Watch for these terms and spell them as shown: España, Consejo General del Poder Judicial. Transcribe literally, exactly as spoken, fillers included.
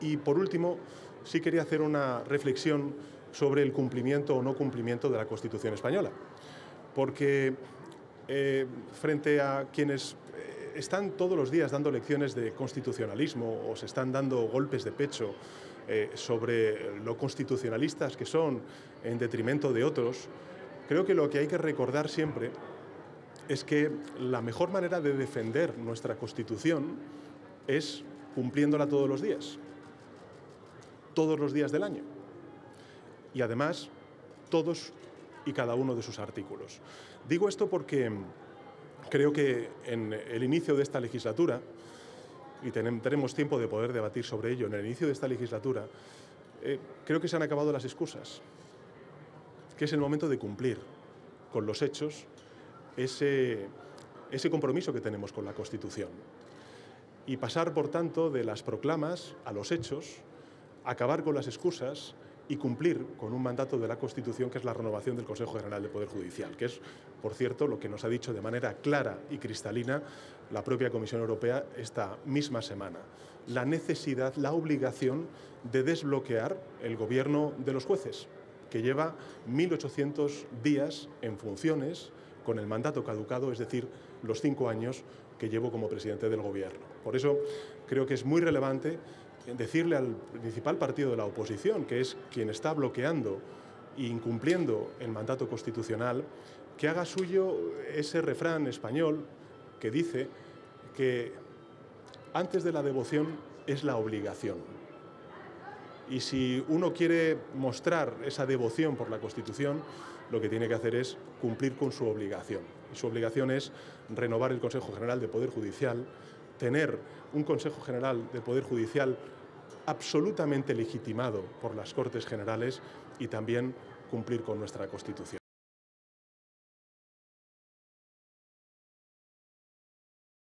Y por último, sí quería hacer una reflexión sobre el cumplimiento o no cumplimiento de la Constitución española, porque eh, frente a quienes están todos los días dando lecciones de constitucionalismo o se están dando golpes de pecho eh, sobre lo constitucionalistas que son en detrimento de otros, creo que lo que hay que recordar siempre es que la mejor manera de defender nuestra Constitución es cumpliéndola todos los días, todos los días del año, y además todos y cada uno de sus artículos. Digo esto porque creo que en el inicio de esta legislatura, y tenemos tiempo de poder debatir sobre ello, en el inicio de esta legislatura, eh, creo que se han acabado las excusas, que es el momento de cumplir con los hechos ese, ese compromiso que tenemos con la Constitución. Y pasar, por tanto, de las proclamas a los hechos, acabar con las excusas y cumplir con un mandato de la Constitución, que es la renovación del Consejo General del Poder Judicial, que es, por cierto, lo que nos ha dicho de manera clara y cristalina la propia Comisión Europea esta misma semana. La necesidad, la obligación de desbloquear el gobierno de los jueces, que lleva mil ochocientos días en funciones con el mandato caducado, es decir, los cinco años que llevo como presidente del gobierno. Por eso creo que es muy relevante decirle al principal partido de la oposición, que es quien está bloqueando e incumpliendo el mandato constitucional, que haga suyo ese refrán español que dice que antes de la devoción es la obligación. Y si uno quiere mostrar esa devoción por la Constitución, lo que tiene que hacer es cumplir con su obligación. Y su obligación es renovar el Consejo General del Poder Judicial, tener un Consejo General del Poder Judicial absolutamente legitimado por las Cortes Generales y también cumplir con nuestra Constitución.